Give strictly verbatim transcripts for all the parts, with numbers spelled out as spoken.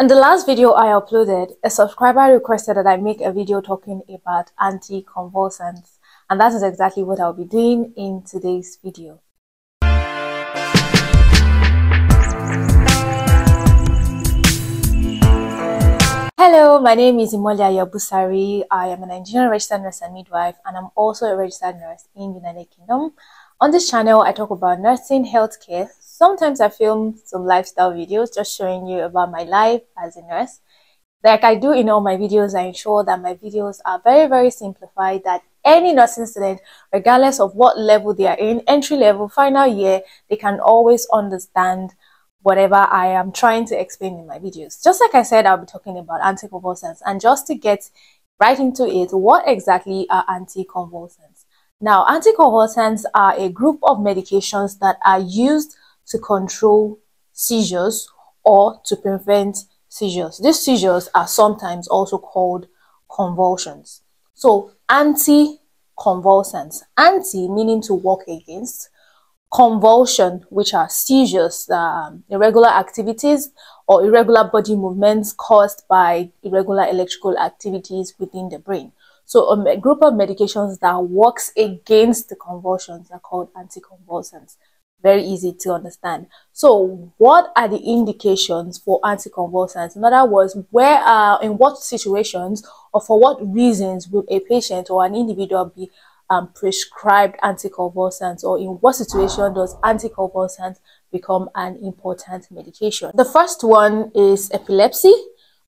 In the last video I uploaded, a subscriber requested that I make a video talking about anticonvulsants, and that is exactly what I'll be doing in today's video. Hello, my name is Imolia Yabusari. I am a Nigerian registered nurse and midwife, and I'm also a registered nurse in the United Kingdom. On this channel, I talk about nursing, healthcare. Sometimes I film some lifestyle videos just showing you about my life as a nurse. Like I do in all my videos, I ensure that my videos are very, very simplified, that any nursing student, regardless of what level they are in, entry level, final year, they can always understand whatever I am trying to explain in my videos. Just like I said, I'll be talking about anticonvulsants. And just to get right into it, what exactly are anticonvulsants? Now, anticonvulsants are a group of medications that are used to control seizures or to prevent seizures. These seizures are sometimes also called convulsions. So, anticonvulsants. Anti meaning to work against. Convulsion, which are seizures, um, irregular activities or irregular body movements caused by irregular electrical activities within the brain. So um, a group of medications that works against the convulsions are called anticonvulsants. Very easy to understand. So what are the indications for anticonvulsants? In other words, where are, in what situations or for what reasons would a patient or an individual be Um, prescribed anticonvulsants, or in what situation does anticonvulsants become an important medication? The first one is epilepsy,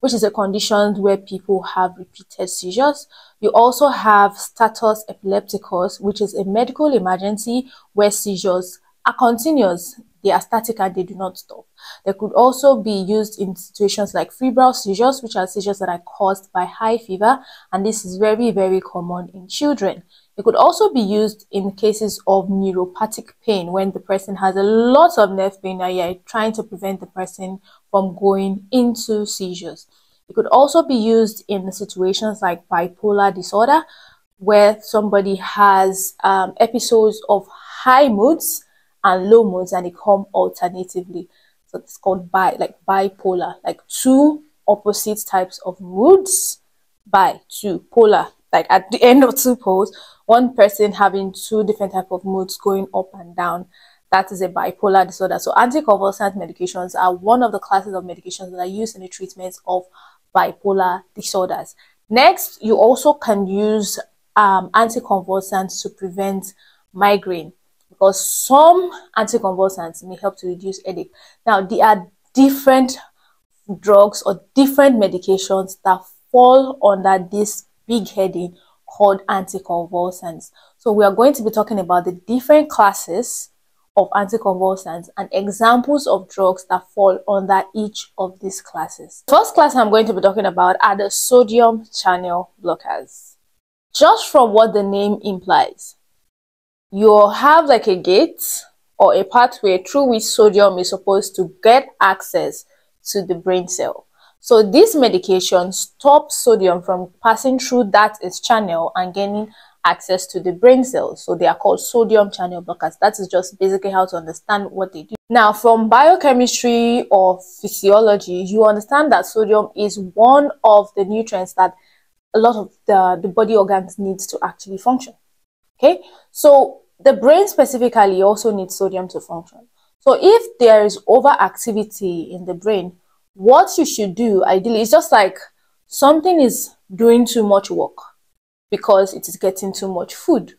which is a condition where people have repeated seizures. You also have status epilepticus, which is a medical emergency where seizures are continuous. They are static and they do not stop. They could also be used in situations like febrile seizures, which are seizures that are caused by high fever, and this is very, very common in children. It could also be used in cases of neuropathic pain when the person has a lot of nerve pain and you're trying to prevent the person from going into seizures. It could also be used in situations like bipolar disorder where somebody has um, episodes of high moods and low moods and they come alternatively. So it's called bi like bipolar, like two opposite types of moods by two, polar, like at the end of two poles. One person having two different types of moods going up and down, that is a bipolar disorder. So anticonvulsant medications are one of the classes of medications that are used in the treatment of bipolar disorders. Next, you also can use um, anticonvulsants to prevent migraine because some anticonvulsants may help to reduce headache. Now, there are different drugs or different medications that fall under this big heading called anticonvulsants. So we are going to be talking about the different classes of anticonvulsants and examples of drugs that fall under each of these classes. First class I'm going to be talking about are the sodium channel blockers. Just from what the name implies, you have like a gate or a pathway through which sodium is supposed to get access to the brain cell. So this medication stops sodium from passing through that its channel and gaining access to the brain cells. So they are called sodium channel blockers. That is just basically how to understand what they do. Now, from biochemistry or physiology, you understand that sodium is one of the nutrients that a lot of the, the body organs needs to actually function. Okay, so the brain specifically also needs sodium to function. So if there is overactivity in the brain, what you should do ideally is just like something is doing too much work because it is getting too much food.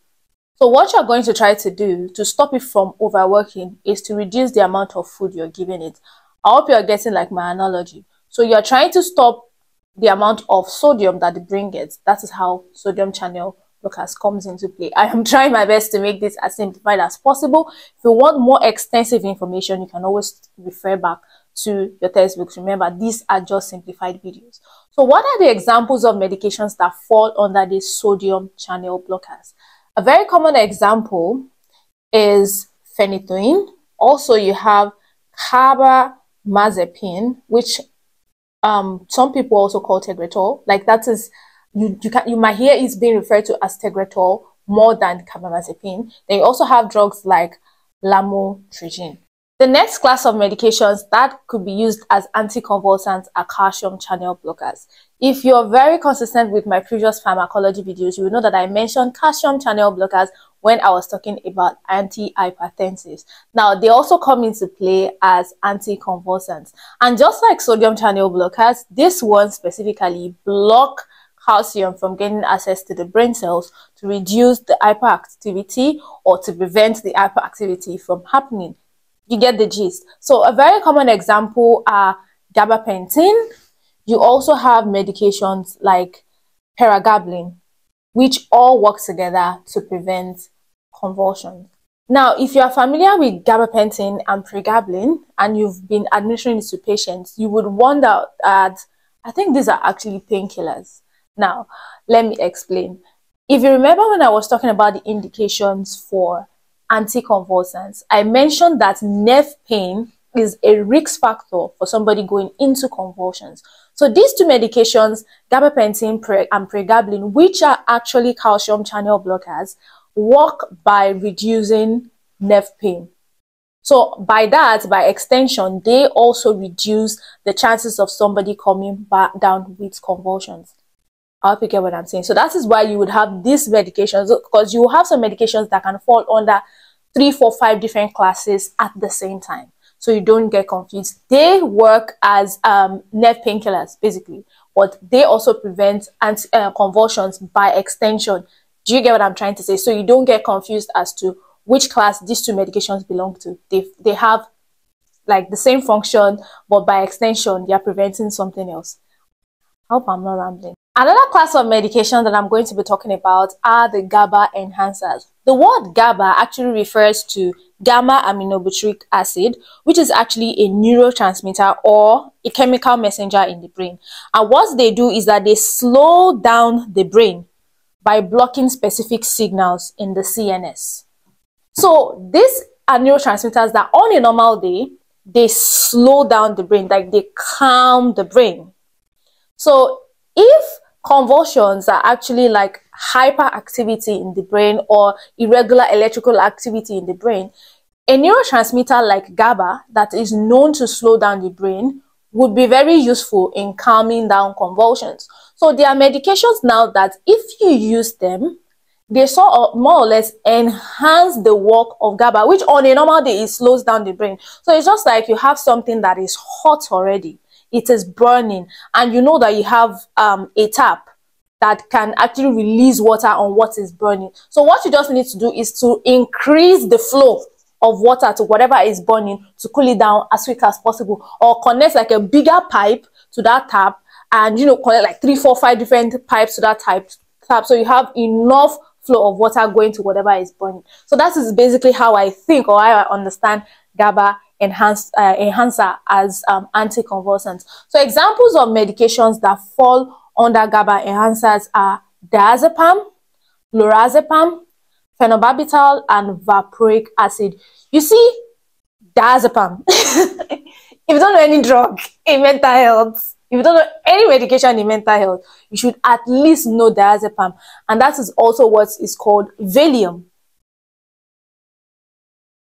So what you're going to try to do to stop it from overworking is to reduce the amount of food you're giving it. I hope you're getting like my analogy. So you're trying to stop the amount of sodium that the brain gets. That is how sodium channel blockers comes into play. I am trying my best to make this as simplified as possible. If you want more extensive information, you can always refer back to your textbooks. Remember, these are just simplified videos. So what are the examples of medications that fall under these sodium channel blockers? A very common example is phenytoin. Also, you have carbamazepine, which um, some people also call Tegretol. Like that is, you, you, can, you might hear it's being referred to as Tegretol more than carbamazepine. Then you also have drugs like lamotrigine. The next class of medications that could be used as anticonvulsants are calcium channel blockers. If you're very consistent with my previous pharmacology videos, you will know that I mentioned calcium channel blockers when I was talking about antihypertensives. Now, they also come into play as anticonvulsants. And just like sodium channel blockers, this one specifically block calcium from getting access to the brain cells to reduce the hyperactivity or to prevent the hyperactivity from happening. You get the gist. So a very common example are gabapentin. You also have medications like pregabalin, which all work together to prevent convulsions. Now, if you are familiar with gabapentin and pregabalin and you've been administering this to patients, you would wonder that I think these are actually painkillers. Now, let me explain. If you remember when I was talking about the indications for anticonvulsants, I mentioned that nerve pain is a risk factor for somebody going into convulsions. So these two medications, gabapentin pre and pregabalin, which are actually calcium channel blockers, work by reducing nerve pain. So by that, by extension, they also reduce the chances of somebody coming back down with convulsions. I hope you get what I'm saying. So that is why you would have these medications, because you have some medications that can fall under three, four, five different classes at the same time. So you don't get confused. They work as um, nerve painkillers, basically, but they also prevent anti uh, convulsions by extension. Do you get what I'm trying to say? So you don't get confused as to which class these two medications belong to. They, they have like the same function, but by extension, they are preventing something else. I hope I'm not rambling. Another class of medication that I'm going to be talking about are the GABA enhancers. The word GABA actually refers to gamma aminobutyric acid, which is actually a neurotransmitter or a chemical messenger in the brain. And what they do is that they slow down the brain by blocking specific signals in the C N S. So these are neurotransmitters that on a normal day, they slow down the brain, like they calm the brain. So if convulsions are actually like hyperactivity in the brain or irregular electrical activity in the brain, a neurotransmitter like GABA that is known to slow down the brain would be very useful in calming down convulsions. So there are medications now that if you use them, they sort of more or less enhance the work of GABA, which on a normal day, it slows down the brain. So it's just like you have something that is hot already. It is burning, and you know that you have um, a tap that can actually release water on what is burning. So what you just need to do is to increase the flow of water to whatever is burning to cool it down as quick as possible, or connect like a bigger pipe to that tap, and you know, connect like three, four, five different pipes to that type tap, so you have enough flow of water going to whatever is burning. So that is basically how I think or how I understand GABA enhance, uh, enhancer as um, anticonvulsants. So examples of medications that fall under GABA enhancers are diazepam, lorazepam, phenobarbital, and valproic acid. You see, diazepam, if you don't know any drug in mental health, if you don't know any medication in mental health, you should at least know diazepam. And that is also what is called Valium.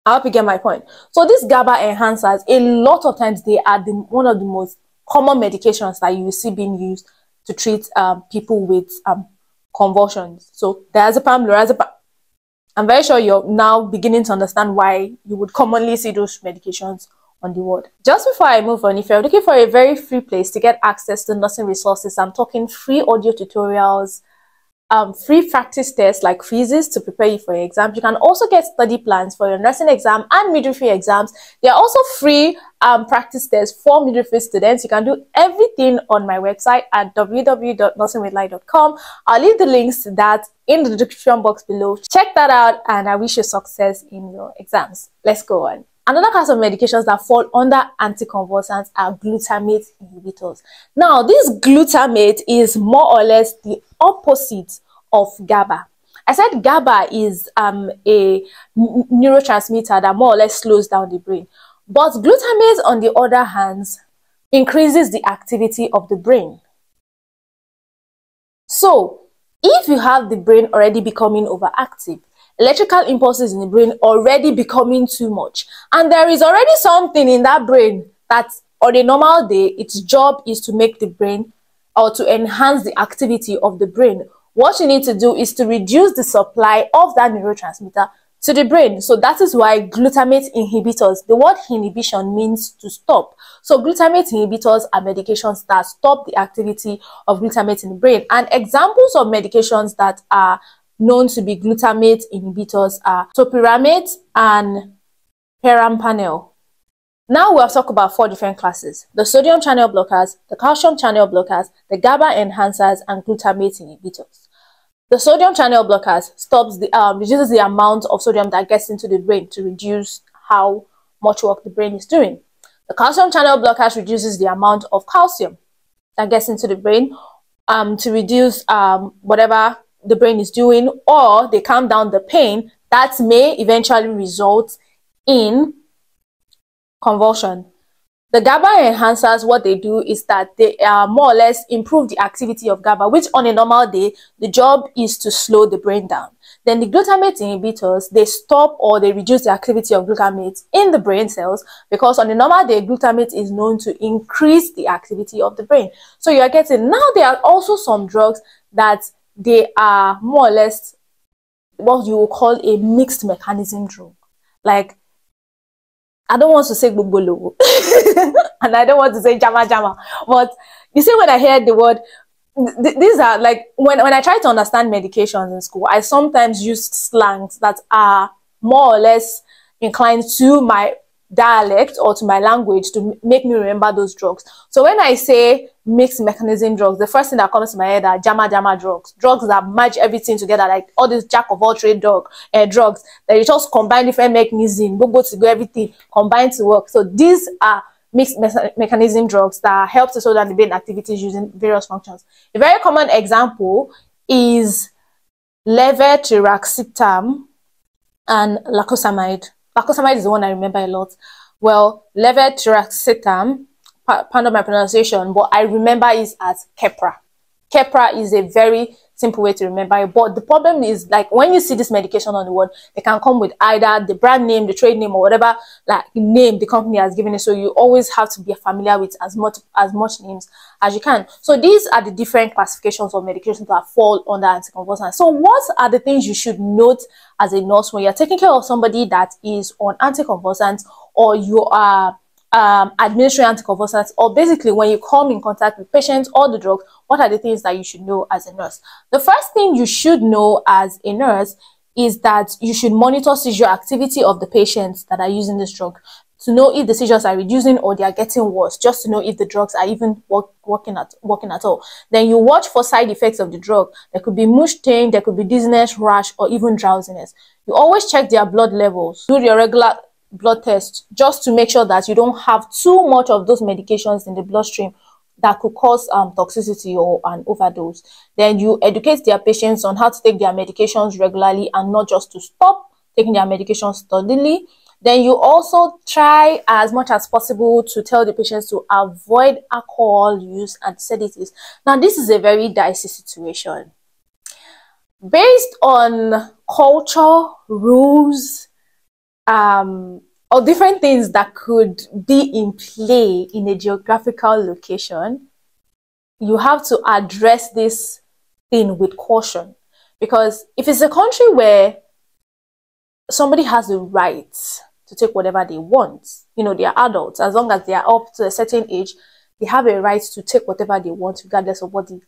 I hope you get my point. So these GABA enhancers, a lot of times they are the, one of the most common medications that you will see being used to treat um, people with um, convulsions. So diazepam, lorazepam. I'm very sure you're now beginning to understand why you would commonly see those medications on the world. Just before I move on, if you're looking for a very free place to get access to nursing resources, I'm talking free audio tutorials, Um, free practice tests like quizzes to prepare you for your exams. You can also get study plans for your nursing exam and midwifery exams. There are also free um, practice tests for midwifery students. You can do everything on my website at w w w dot nursing with light dot com. I'll leave the links to that in the description box below. Check that out, and I wish you success in your exams. Let's go on. Another class of medications that fall under anticonvulsants are glutamate inhibitors. Now, this glutamate is more or less the opposite of GABA. I said GABA is um, a neurotransmitter that more or less slows down the brain. But glutamate, on the other hand, increases the activity of the brain. So, if you have the brain already becoming overactive, electrical impulses in the brain already becoming too much. And there is already something in that brain that on a normal day, its job is to make the brain or to enhance the activity of the brain. What you need to do is to reduce the supply of that neurotransmitter to the brain. So that is why glutamate inhibitors, the word inhibition means to stop. So glutamate inhibitors are medications that stop the activity of glutamate in the brain. And examples of medications that are known to be glutamate inhibitors are topiramate and perampanel. Now we'll talk about four different classes: the sodium channel blockers, the calcium channel blockers, the GABA enhancers, and glutamate inhibitors. The sodium channel blockers stops the um, reduces the amount of sodium that gets into the brain to reduce how much work the brain is doing. The calcium channel blockers reduces the amount of calcium that gets into the brain um, to reduce um, whatever the brain is doing, or they calm down the pain that may eventually result in convulsion. The GABA enhancers, what they do is that they uh, more or less improve the activity of GABA, which on a normal day, the job is to slow the brain down. Then the glutamate inhibitors, they stop or they reduce the activity of glutamate in the brain cells, because on a normal day, glutamate is known to increase the activity of the brain. So you are getting, now there are also some drugs that they are more or less what you would call a mixed mechanism drug. Like, I don't want to say gbogbolowo and I don't want to say jama jama, but you see, when I hear the word, th these are like, when, when I try to understand medications in school, I sometimes use slangs that are more or less inclined to my dialect or to my language to make me remember those drugs. So when I say mixed mechanism drugs, the first thing that comes to my head are jama jama drugs, drugs that merge everything together, like all these jack of all trade dog uh, drugs that you just combine different mechanisms, go go to go everything combined to work. So these are mixed me mechanism drugs that help to slow down the brain activities using various functions. A very common example is levetiracetam and lacosamide. Lacosamide is the one I remember a lot. Well, levetiracetam, pardon my pronunciation, but I remember it as Kepra. Kepra is a very simple way to remember it. But the problem is, like, when you see this medication on the word, they can come with either the brand name, the trade name, or whatever like name the company has given it. So you always have to be familiar with as much as much names as you can. So these are the different classifications of medications that fall under anticonvulsants. So what are the things you should note as a nurse when you're taking care of somebody that is on anticonvulsants, or you are Um, administering anticonvulsants, or basically when you come in contact with patients or the drugs? What are the things that you should know as a nurse? The first thing you should know as a nurse is that you should monitor seizure activity of the patients that are using this drug, to know if the seizures are reducing or they are getting worse, just to know if the drugs are even work, working, at, working at all. Then you watch for side effects of the drug. There could be mush pain, there could be dizziness, rash, or even drowsiness. You always check their blood levels. Do your regular blood test just to make sure that you don't have too much of those medications in the bloodstream that could cause um, toxicity or an overdose. Then you educate their patients on how to take their medications regularly and not just to stop taking their medications steadily. Then you also try as much as possible to tell the patients to avoid alcohol use and sedatives. Now, this is a very dicey situation. Based on culture, rules, um or different things that could be in play in a geographical location, you have to address this thing with caution, because if it's a country where somebody has the right to take whatever they want, you know, they are adults, as long as they are up to a certain age, they have a right to take whatever they want regardless of what the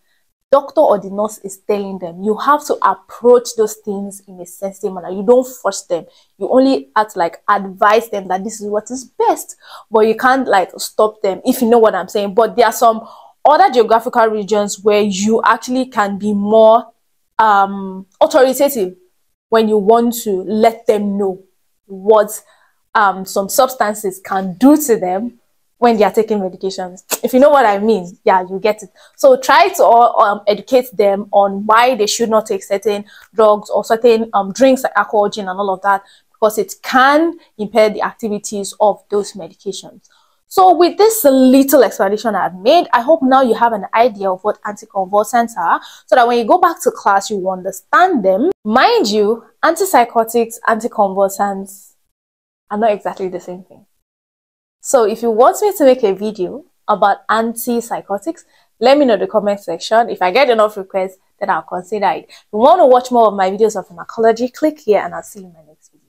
doctor or the nurse is telling them. You have to approach those things in a sensitive manner. You don't force them. You only act like advise them that this is what is best, but you can't like stop them, if you know what I'm saying. But there are some other geographical regions where you actually can be more um authoritative when you want to let them know what um some substances can do to them when they are taking medications, if you know what I mean. Yeah, you get it. So try to um, educate them on why they should not take certain drugs or certain um, drinks like alcohol, gin, and all of that, because it can impair the activities of those medications. So with this little explanation I've made, I hope now you have an idea of what anticonvulsants are, so that when you go back to class, you understand them. Mind you, antipsychotics, anticonvulsants are not exactly the same thing. So if you want me to make a video about antipsychotics, let me know in the comment section. If I get enough requests, then I'll consider it. If you want to watch more of my videos of pharmacology, click here and I'll see you in my next video.